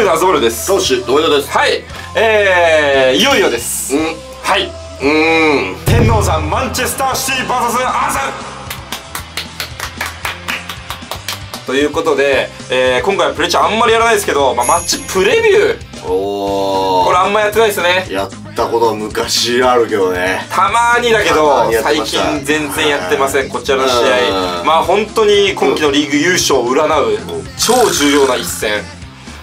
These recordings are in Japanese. ルのあそぼるです。当主同様です。はい、いよいよです。はい。天王山マンチェスターシティ VS アーセナルということで、今回はプレチャーあんまりやらないですけど、まあ、マッチプレビュー。これあんまやってないですね。やったことは昔あるけどね。たまにだけど最近全然やってません。こちらの試合、まあ本当に今季のリーグ優勝を占う超重要な一戦。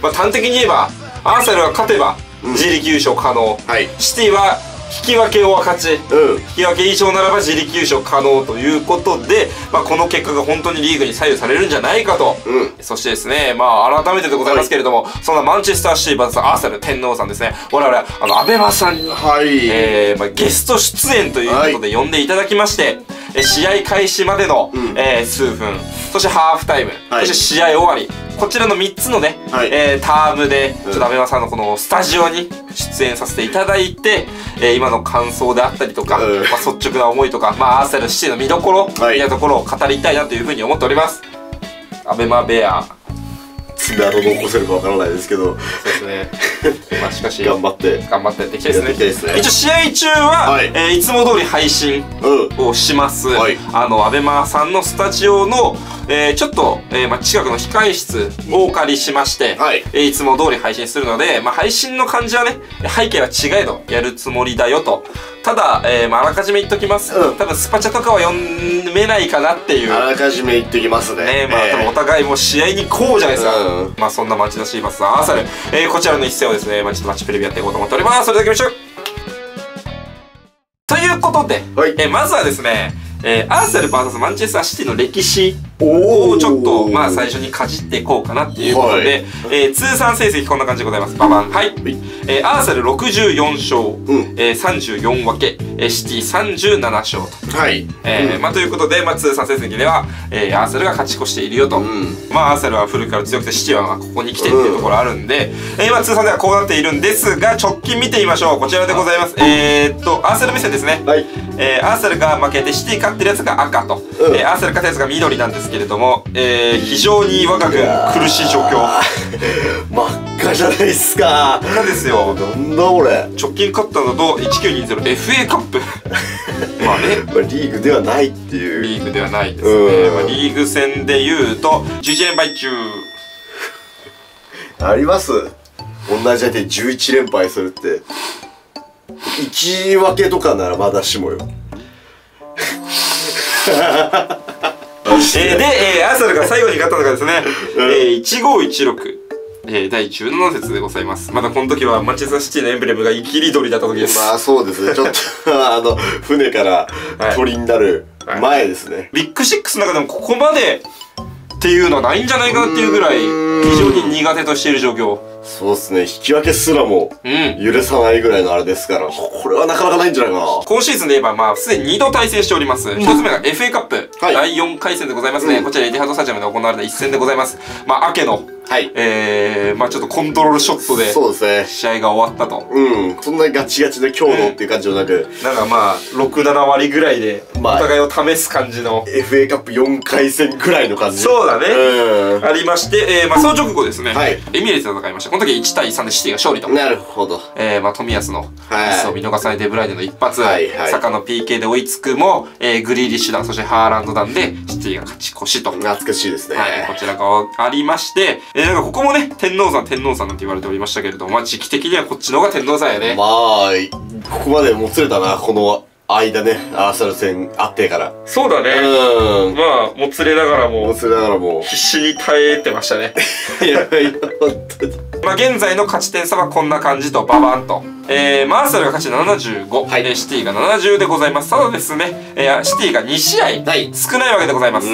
まあ端的に言えばアーセナルが勝てば自力優勝可能、シティは引き分けを勝ち、引き分け以上ならば自力優勝可能ということで、まあこの結果が本当にリーグに左右されるんじゃないかと。そしてですね、まあ改めてでございますけれども、そんなマンチェスターシティ VS アーセナル天王さんですね、我々アベマさんにゲスト出演ということで呼んでいただきまして、試合開始までの数分、そしてハーフタイム、そして試合終わり、こちらの3つのね、タームでちょっとアベマさんのこのスタジオに出演させていただいて、今の感想であったりとか、まあ率直な思いとか、まあアーセナルシティの見どころみたいなところを語りたいなというふうに思っております。アベマベア爪痕残せるかわからないですけど、そうですね。まあしかし頑張ってやっていきたいですね。一応試合中はいつも通り配信をします。アベマさんのスタジオのちょっとまあ近くの控室をお借りしまして、いつも通り配信するので、まあ配信の感じはね、背景は違えどやるつもりだよと。ただまああらかじめ言っときます。多分スパチャとかは読めないかなっていう。あらかじめ言っときますね。まあ多分お互いも試合にこうじゃないですか。まあそんなマンチェスターシティ VS アーセナル、こちらの一戦をですね、まあちょっとマッチプレビューやっていこうと思っております。それでは行きましょう。ということで、まずはですね、アーセナル VS マンチェスターシティの歴史をちょっとまあ最初にかじっていこうかなっていうことで、通算成績こんな感じでございます。ババン。はい。アーセナル64勝、34分け、シティ37勝と。はい。まあということで、まあ通算成績ではアーセナルが勝ち越しているよと。まあアーセナルは古くから強くてシティはここに来てっていうところあるんで、まあ通算ではこうなっているんですが、直近見てみましょう。こちらでございます。アーセナル目線ですね。はい。アーセナルが負けてシティ勝ってるやつが赤と、アーセナル勝ったやつが緑なんですけれども、非常に我が軍苦しい状況。真っ赤じゃないですか。真っ赤ですよ。なんだこれ。直近勝ったのと 1920FA カップ。まあね、リーグではないっていう。リーグではないですね。まあリーグ戦でいうと11連敗中あります。同じ相手で11連敗するって1分けとかならまだしもよ。で、アーセナルが最後に勝ったのがですね、1516、第17節でございます。まだこの時はマンチェスターシティのエンブレムが生きり鳥だった時です。まあそうですね、ちょっと船から鳥になる前ですね。ビッグシックスの中でもここまでっていうのはないんじゃないかっていうぐらい非常に苦手としている状況。そうですね、引き分けすらも許さないぐらいのあれですから、これはなかなかないんじゃないかな。今シーズンで言えば、まあ、すでに2度対戦しております。1つ目が FA カップ、第4回戦でございますね。こちら、エティハードスタジアムで行われた一戦でございます。まあ、明けの、まあ、ちょっとコントロールショットで、そうですね。試合が終わったと。そんなにガチガチで強度っていう感じもなく、なんかまあ、6、7割ぐらいで、お互いを試す感じの。FA カップ4回戦ぐらいの感じ。そうだね。ありまして、まあ、その直後ですね、エミレーツで戦いました。この時1対3でシティが勝利と。なるほど。まあ、冨安のミスを見逃さないデブライネの一発、サカの PK で追いつくも、グリーリッシュ弾、そしてハーランド弾でシティが勝ち越しと。懐かしいですね。こちらがありまして、なんかここもね、天王山なんて言われておりましたけれども、まあ、時期的にはこっちの方が天王山やね。まあ、ここまでもつれたな、この間ね、アーセナル戦あってから。そうだね。まあ、もつれながらも、必死に耐えてましたね。いや、本当に。まあ現在の勝ち点差はこんな感じと、ババンと。アーセナルが勝ち75、シティが70でございます。ただですね、シティが2試合少ないわけでございます。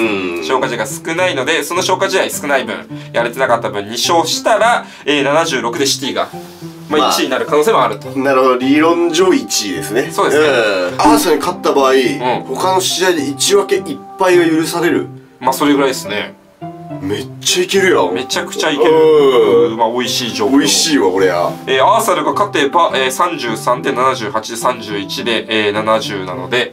消化試合が少ないので、その消化試合少ない分、やれてなかった分2勝したら、76でシティが。まあ1位になる可能性もあると。なるほど、理論上1位ですね。そうですね。アーセナルに勝った場合、他の試合で1分け1敗が許される。まあそれぐらいですね。めっちゃいけるやん。めちゃくちゃいける。まあ美味しい状況。美味しいわこれや。アーセナルが勝てば33で78で31で70なので、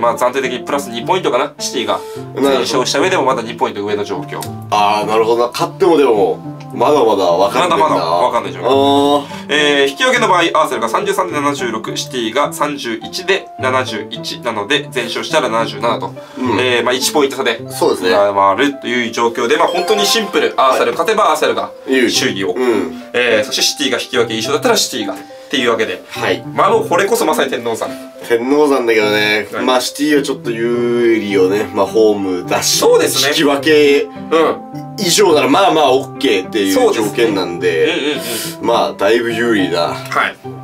まあ暫定的にプラス2ポイントかな。シティが全勝した上でもまだ2ポイント上の状況。ああなるほどな。勝ってもでも。まだまだ分かんない。まだまだ分かんない状況。引き分けの場合、アーセナルが33で76、シティが31で71なので、全勝したら77と、1ポイント差で回るという状況で、本当にシンプル。アーセナル勝てばアーセナルが首位を、そしてシティが引き分け一緒だったらシティがっていうわけで、これこそまさに天王山。天王山だけどね、シティはちょっと有利をね、ホームだし、引き分け以上ならまあまあ OK っていう条件なんで、だいぶ有利な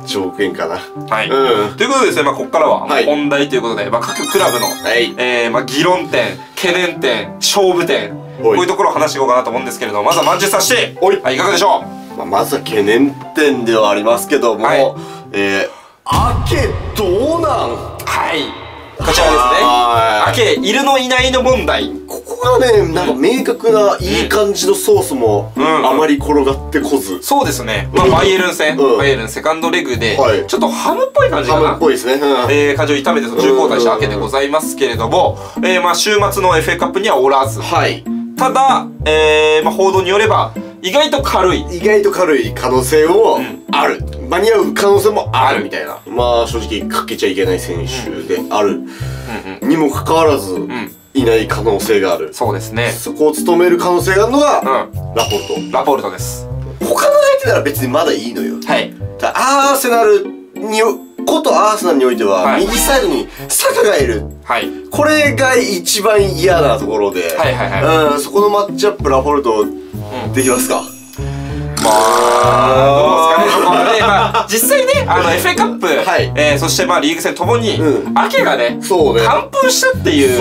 条件かな。ということでですね、ここからは本題ということで、各クラブの議論点、懸念点、勝負点、こういうところを話していこうかなと思うんですけれども、まずはマンチェスターシティ、いかがでしょう。まずは懸念点ではありますけども、アケどうなん？こちらですね。アケいるのいないの問題。ここがね、なんか明確ないい感じのソースもあまり転がってこず。そうですね。バイエルン戦、セカンドレグでちょっとハムっぽい感じかな。ハムっぽいですね。感じを痛めて途中交代したアケでございますけれども、週末の FA カップにはおらず。ただ、報道によれば意外と軽い、可能性もある、間に合う可能性もあるみたいな、正直かけちゃいけない選手であるにもかかわらず、いない可能性がある。そうですね。そこを務める可能性があるのがラポルトです。他の相手なら別にまだいいのよ。ただアーセナルにことアーセナルにおいては、右サイドにサカがいる。これが一番嫌なところで、そこのマッチアップ、ラポルトできますか。実際ね、FA カップ、そしてリーグ戦ともにアケがね完封したっていう、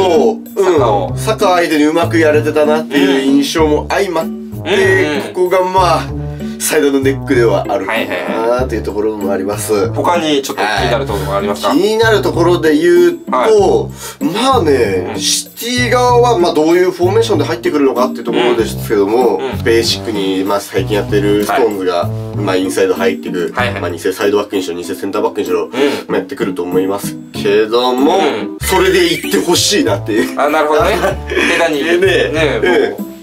サカ相手にうまくやれてたなっていう印象も相まって、ここがサイドのネックではあるかなというところもあります。他にちょっと気になるところがありますか。気になるところで言うと、シティ側はどういうフォーメーションで入ってくるのかっていうところですけども、ベーシックに最近やってるストーンズがインサイド入ってくる、偽サイドバックにしろ偽センターバックにしろやってくると思いますけども、それでいってほしいなっていう。なるほどね。下手に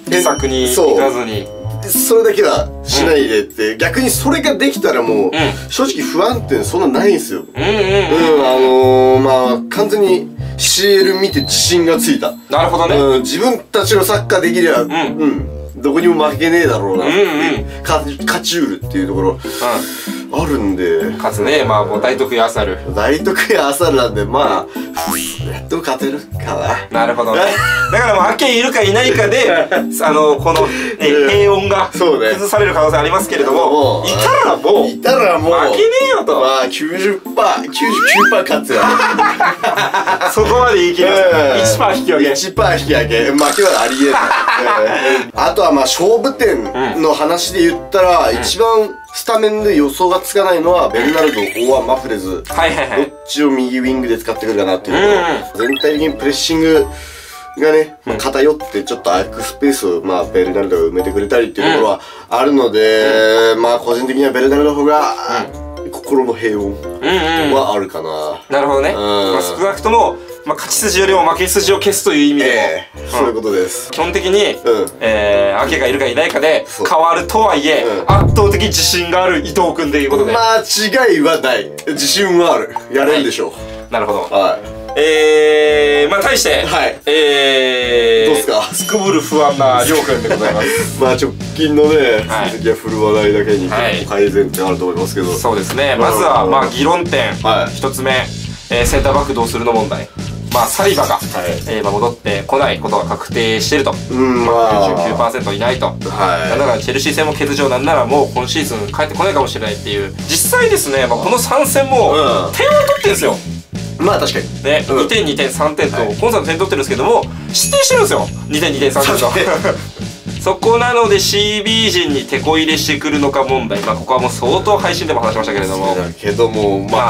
自作に行かずにそれだけはしないでって、逆にそれができたらもう正直不安定そんなないんですよ。完全に CL 見て自信がついた。なるほどね。自分たちのサッカーできればどこにも負けねえだろうな、勝ちうるっていうところあるんで、勝つね。大得意アーサルなんで、やっと勝てるかな。なるほどね。だからアケいるかいないかでこの平穏が崩される可能性ありますけれども、いたらもう負けねえよと。90%、99%勝つよ。そこまで言い切れます。1%引き分け、負けはありえない。あとは勝負点の話で言ったら、一番スタメンで予想がつかないのはベルナルド、オアマフレズ、どっちを右ウィングで使ってくるかなっていうところ。全体的にプレッシングがね、偏ってちょっと空くスペースをベルナルドが埋めてくれたりっていうところはあるので、個人的にはベルナルドの方が心の平穏はあるかな。なるほどね。少なくとも勝ち筋よりも負け筋を消すという意味でも、そういうことです。基本的にアケがいるかいないかで変わるとはいえ、圧倒的自信がある伊藤君ということで間違いはない。自信はある、やれるでしょう。なるほど。対してどうすか、すくぶる不安な亮君でございます。直近のね成績は振るわないだけに改善点あると思いますけど、そうですね。まずは議論点一つ目、センターバックどうするの問題。サリバが戻ってこないことが確定していると。99% いないと。だからチェルシー戦も欠場、なんならもう今シーズン帰ってこないかもしれないっていう。実際ですね、この3戦も点を取ってるんですよ。確かにね、2点2点3点と今作点取ってるんですけども、失点してるんですよ、2点2点3点と。そこなので CB 陣に手こ入れしてくるのか問題。ここはもう相当配信でも話しましたけれども、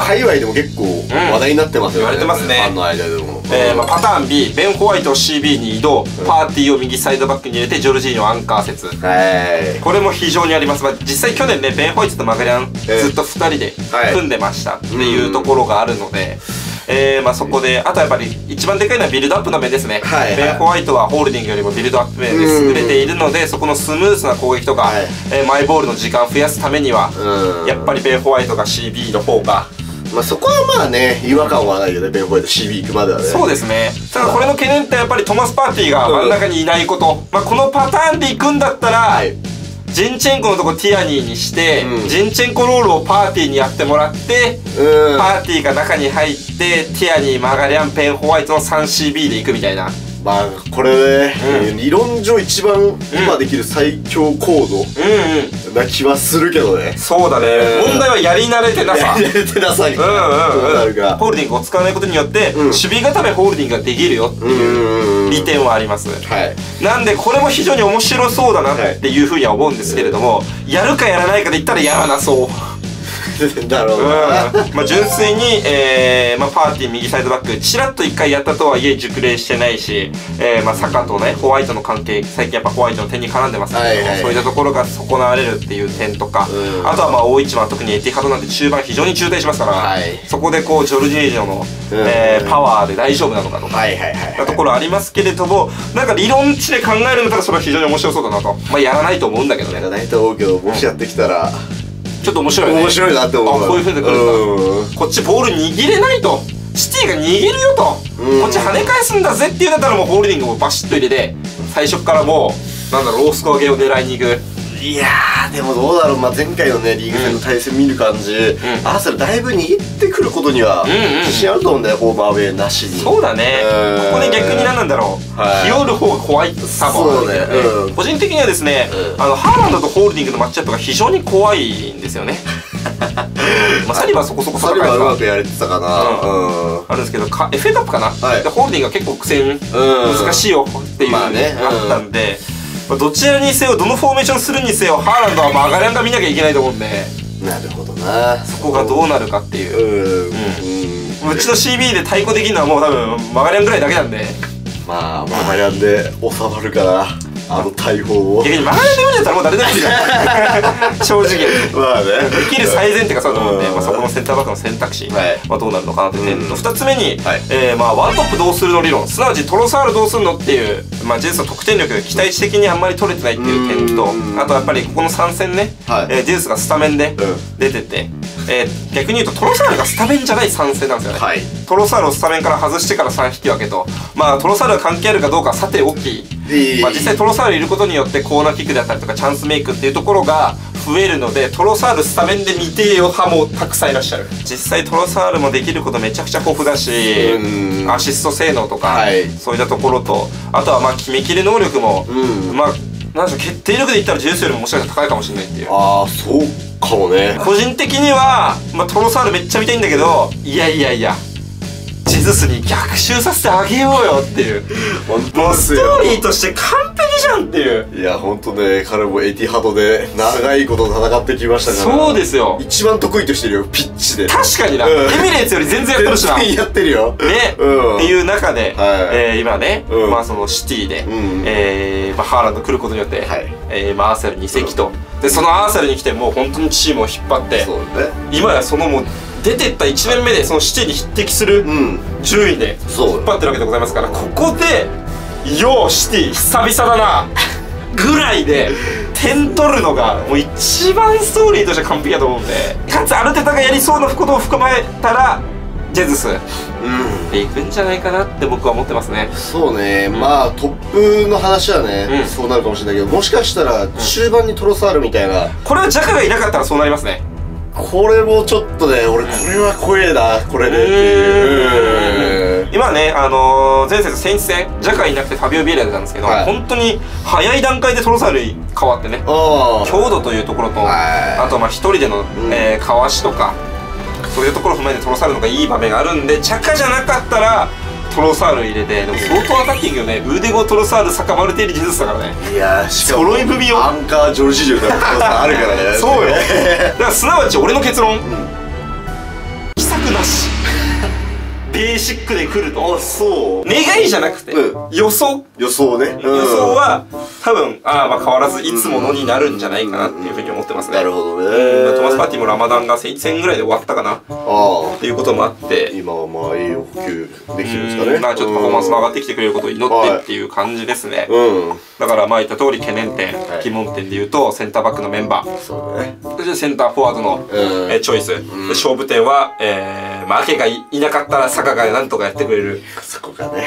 界隈でも結構話題になってますよね。言われてますね、ファンの間でも。パターン B、 ベン・ホワイトを CB に移動、パーティーを右サイドバックに入れてジョルジーニョアンカー説、これも非常にあります。実際去年ね、ベン・ホワイトとマグリャンずっと2人で組んでましたっていうところがあるので、そこで、あとやっぱり一番でかいのはビルドアップの面ですね。ベン・ホワイトはホールディングよりもビルドアップ面で優れているので、そこのスムーズな攻撃とかマイボールの時間を増やすためにはやっぱりベン・ホワイトが CB の方が、まあそこはまあね、違和感はないよね、ベン・ホワイト CB 行くまではね。そうですね。ただこれの懸念ってやっぱりトマス・パーティーが真ん中にいないこと、まあこのパターンで行くんだったらジンチェンコのとこティアニーにして、うん、ジンチェンコロールをパーティーにやってもらって、うん、パーティーが中に入ってティアニー、マガリャン、ペン、ホワイトの 3CB でいくみたいな。まあこれね、うん、理論上一番今できる最強コードな気はするけどね、うんうん、そうだね、問題はやり慣れてなさ、やり慣れてなさにホールディングを使わないことによって、うん、守備固めホールディングができるよっていう利点はあります、はい、なんでこれも非常に面白そうだなっていうふうには思うんですけれども、はい、やるかやらないかで言ったらやらなそうだろうな、まあ純粋に、パーティー右サイドバックちらっと一回やったとはいえ熟練してないし、サカとねホワイトの関係、最近やっぱホワイトの点に絡んでますけど、そういったところが損なわれるっていう点とか、あとはまあ大一番、特にエティハドなんて中盤非常に中退しますから、はい、そこでこうジョルジージョの、パワーで大丈夫なのかとかなところありますけれども、なんか理論値で考えるんだったらそれは非常に面白そうだなと。まあやらないと思うんだけどね。やらないと思うけど、もしやってきたらちょっと面白いね。面白いなって思う。あ、こういうふうにくるんだ。こっちボール握れないと、シティが握るよと、こっち跳ね返すんだぜっていうんだったら、もうホールディングもバシッと入れて最初からもうなんだろう、ロースコアゲーを狙いに行く。いやーでもどうだろう、まあ、前回のねリーグ戦の対戦見る感じ、アーセナルだいぶ握ってくることには自信あると思うんだよ、ホームアウェイなしに。そうだね、ここで逆に何なんだろう、日和る方が怖いさもあるんで、個人的にはですね、ハーランドとホールディングのマッチアップが非常に怖いんですよね。サリバはそこそこ高いからうまくやれてたかな、あるんですけど、エフエタップかな、ホールディングが結構苦戦難しいよっていうのがあったんで、どちらにせよ、どのフォーメーションするにせよ、ハーランドはマガリャンが見なきゃいけないと思うんで、なるほどな、そこがどうなるかっていう、うちの CB で対抗できるのはもう多分マガリャンぐらいだけなんで、まあマガリャンで収まるかな、あの大砲を。逆にマガリャンで読んじゃったらもう誰でもいいじゃん、正直。まあね、できる最善ってかそうだと思うんで、そこのセンターバックの選択肢どうなるのかなって点と、2つ目にワントップどうするの理論、すなわちトロサールどうするのっていう、ジェズの得点力が期待値的にあんまり取れてないっていう点と、あとやっぱりここの3戦ね、ジェズがスタメンで出てて、逆に言うとトロサールがスタメンじゃない3戦なんですよね。トロサールをスタメンから外してから3引き分けと、まあトロサールが関係あるかどうかさておき、実際トロサールいることによってコーナーキックだったりとかチャンスメイクっていうところが増えるので、トロサールスタメンで未定用派もたくさんいらっしゃる。実際トロサールもできることめちゃくちゃ豊富だし、アシスト性能とか、そういったところと、あとはまあ決めきれ能力も、まあ何でしょう、決定力で言ったらジェズよりももしかしたら高いかもしれないっていう。ああそうかもね。個人的には、まあ、トロサールめっちゃ見たいんだけど、いやいやいやジェズスに逆襲させてあげようよっていう。もうストーリーとして完璧じゃんっていう。いやほんとね、彼もエティハドで長いこと戦ってきましたから。そうですよ、一番得意としてるよピッチで。確かにな、エミレーツより全然やってるしな、全然やってるよねっていう中で、今ね、まあそのシティでハーランド来ることによって、アーセナル2席と、でそのアーセナルに来てもう本当にチームを引っ張って、今やそのもう出てった1年目でそのシティに匹敵する順位で引っ張ってるわけでございますから、ここで「ようシティ久々だな」ぐらいで点取るのがもう一番ストーリーとして完璧だと思うんで、かつアルテタがやりそうなことを含めたらジェズスでいくんじゃないかなって僕は思ってますね。そうね、まあトップの話はねそうなるかもしれないけど、もしかしたら中盤にトロサールみたいな、これはジャカがいなかったらそうなりますね。これもちょっとね、俺これは怖えな、これでっていう。今ね、前節先日戦ジャカいなくてファビオ・ビエリアなんですけど、本当に早い段階でトロサール変わってね、強度というところと、あとまあ一人でのかわしとかそういうところを踏まえてトロサールのがいい場面があるんで、ジャカじゃなかったらトロサール入れて、でも相当アタッキングよね。ウーデゴ、トロサール、サカ、マルティーリ、ジェズスだからね。いやー、しかも揃い踏みよ、アンカー、ジョルジージョとかあるからね。そうよ。だからすなわち俺の結論、奇策なしベーシックで来ると。あ、そう、願いじゃなくて予想。予想ね。予想は多分変わらずいつものになるんじゃないかなっていうふうに思ってますね。なるほどね。トマスパーティーもラマダンが1000ぐらいで終わったかなっていうこともあって、今はまあいい補給できてるんですかね。まあちょっとパフォーマンスも上がってきてくれることを祈ってっていう感じですね。だからまあ言った通り懸念点疑問点でいうと、センターバックのメンバー、そうね、そしてセンターフォワードのチョイス、勝負点はアケがいなかったら坂がなんとかやってくれる。そこがね、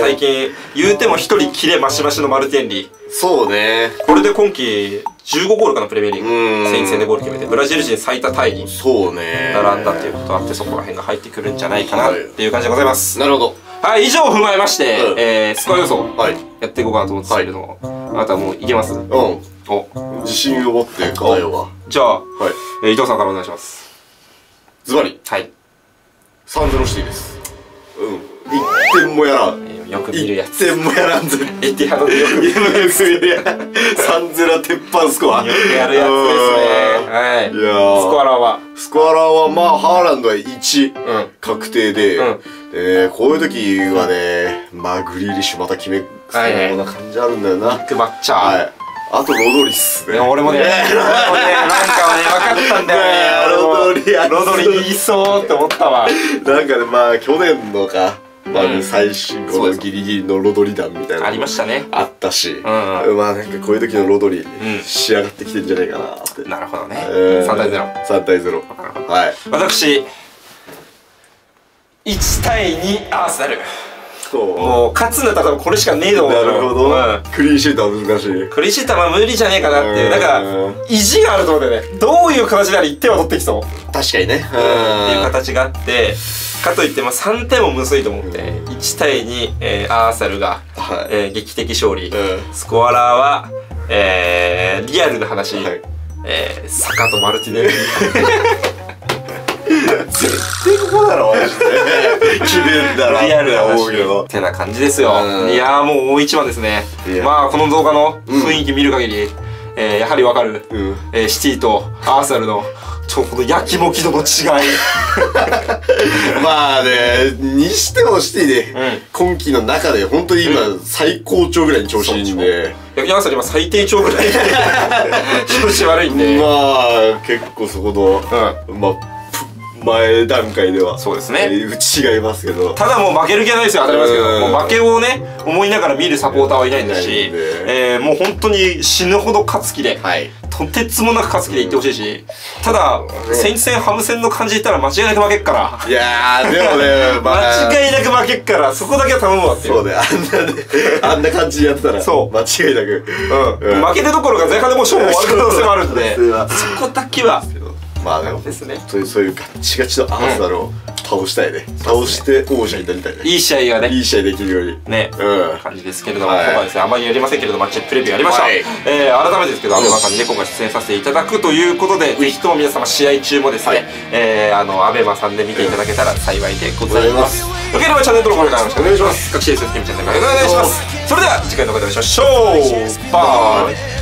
最近言うても一人キレマシマシのマルテンリ、そうね、これで今季15ゴールかな、プレミアリーグ戦線でゴール決めてブラジル人最多タイに並んだっていうことがあって、そこら辺が入ってくるんじゃないかなっていう感じでございます。なるほど。はい、以上を踏まえましてスコア予想やっていこうかなと思ってたけれども、あなたはもういけます？うん、お自信を持ってかわいは。じゃあ伊藤さんからお願いします。ズバリ、はい。3-0シティです。うん。1点もやらん。よく見るやつ。1点もやらんぜ。エティハドでよく見るやつ。3-0鉄板スコア。よくやるやつですね。はい。いやー。スコアラーは？スコアラーはまあハーランドは1確定で、こういう時はね、まあグリーリッシュまた決めそうな感じあるんだよな。ビッグマッチャー。はい。あとロドリス。俺もね、なんかね分かったんだよね。ロドリいそうって思ったわ。なんかね、まあ去年のか、まあ最新号のギリギリのロドリ弾みたいなありましたね。あったし、まあなんかこういう時のロドリ仕上がってきてるんじゃないかなって。なるほどね。3対0。3対0。はい。私1対2アーセナル。もう勝つんだったらこれしかねえと思う。なるほど。クリーンシートは難しい。クリーンシートは無理じゃねえかなっていう、なんか意地があると思うんだよね。どういう形であれ1点は取ってきそう。確かにね、っていう形があって、かといって3点もむずいと思って、1対2アーサルが劇的勝利。スコアラーはリアルな話、サカとマルティネル絶対ここだろマジで。決めるんだな。リアルな話ってな感じですよ。いやー、もう大一番ですね。まあこの動画の雰囲気見る限りやはりわかる。シティとアーセナルのこのやきもき度の違い。まあね、にしてもシティで今季の中で本当に今最高潮ぐらいに調子いいんで、逆にアーセナル今最低潮ぐらい調子悪いんで、まあ結構そこのまあ前段階ではそうですね、違いますけど、ただもう負ける気はないですよ。当たりますけど、もう負けをね思いながら見るサポーターはいないんだし、もう本当に死ぬほど勝つ気で、とてつもなく勝つ気でいってほしいし、ただ先日戦ハム戦の感じで言ったら間違いなく負けっから。いやーでもね、間違いなく負けっから、そこだけは頼むわっていう。そうね、あんな感じでやってたらそう間違いなく負けてどころか前半でもう勝負終わる可能性もあるんで、そこだけはまあでもそういうガッチガチのアーセナルを倒したいね。倒して王者になりたいね。いい試合がね、いい試合できるようにね、感じですけれども、今回ですねあまりやりませんけれどもマッチプレビューやりました。改めてですけど、アベマさんにね今回出演させていただくということで、ぜひとも皆様試合中もですねアベマさんで見ていただけたら幸いでございます。よければチャンネル登録よろしくお願いします。各種 SNS チャンネル登録お願いします。それでは次回の動画でお会いしましょう。バイ。